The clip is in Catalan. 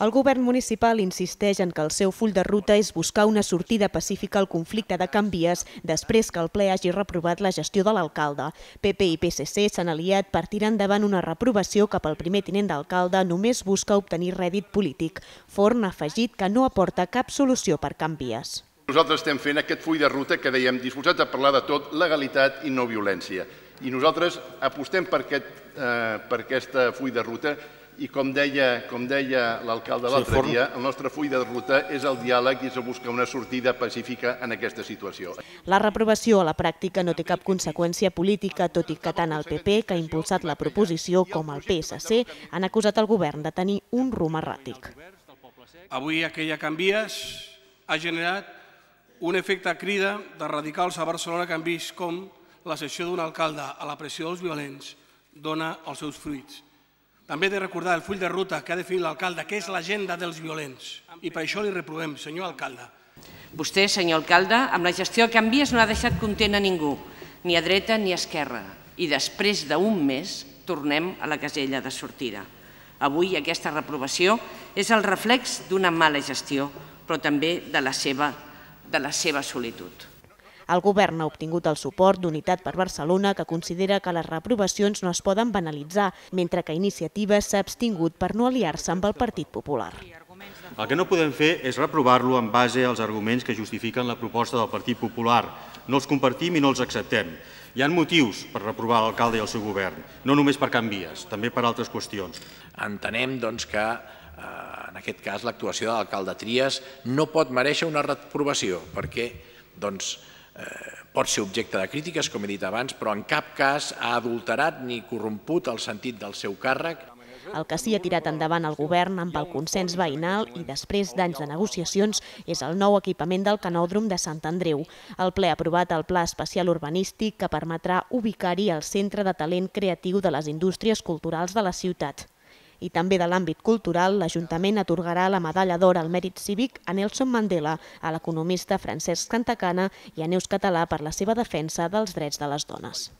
el govern municipal insisteix en que el seu full de ruta és buscar una sortida pacífica al conflicte de Can Vies després que el ple hagi reprovat la gestió de l'alcalde. PP i PSC s'han aliat per tirar endavant una reprovació cap al primer tinent d'alcalde només busca obtenir rèdit polític. Forn ha afegit que no aporta cap solució per Can Vies. Nosaltres estem fent aquest full de ruta que dèiem disposats a parlar de tot, legalitat i no violència. I nosaltres apostem per aquesta full de ruta i, com deia l'alcalde l'altre dia, el nostre full de ruta és el diàleg i és buscar una sortida pacífica en aquesta situació. La reprovació a la pràctica no té cap conseqüència política, tot i que tant el PP, que ha impulsat la proposició, com el PSC han acusat el govern de tenir un rumb erràtic. Avui aquella Can Vies ha generat un efecte crida de radicals a Barcelona que han vist com la cessió d'un alcalde a la pressió dels violents dona els seus fruits. També he de recordar el full de ruta que ha definit l'alcalde, que és l'agenda dels violents. I per això li reprovem, senyor alcalde. Vostè, senyor alcalde, amb la gestió de Can Vies no ha deixat content a ningú, ni a dreta ni a esquerra. I després d'un mes tornem a la casella de sortida. Avui aquesta reprovació és el reflex d'una mala gestió, però també de la seva solitud. El govern ha obtingut el suport d'Unitat per Barcelona, que considera que les reprovacions no es poden banalitzar, mentre que Iniciativa s'ha abstingut per no aliar-se amb el Partit Popular. El que no podem fer és reprovar-lo en base als arguments que justifiquen la proposta del Partit Popular. No els compartim i no els acceptem. Hi ha motius per reprovar l'alcalde i el seu govern, no només per Can Vies, també per altres qüestions. Entenem doncs, que en aquest cas l'actuació de l'alcalde Trias no pot mereixer una reprovació, perquè doncs, pot ser objecte de crítiques, com he dit abans, però en cap cas ha adulterat ni corromput el sentit del seu càrrec. El que sí ha tirat endavant el govern amb el consens veïnal i després d'anys de negociacions és el nou equipament del Canòdrom de Sant Andreu. El ple ha aprovat el Pla Especial Urbanístic que permetrà ubicar-hi el centre de talent creatiu de les indústries culturals de la ciutat. I també de l'àmbit cultural, l'Ajuntament atorgarà la medalla d'or al mèrit cívic a Nelson Mandela, a l'economista Francesc Santacana i a Neus Català per la seva defensa dels drets de les dones.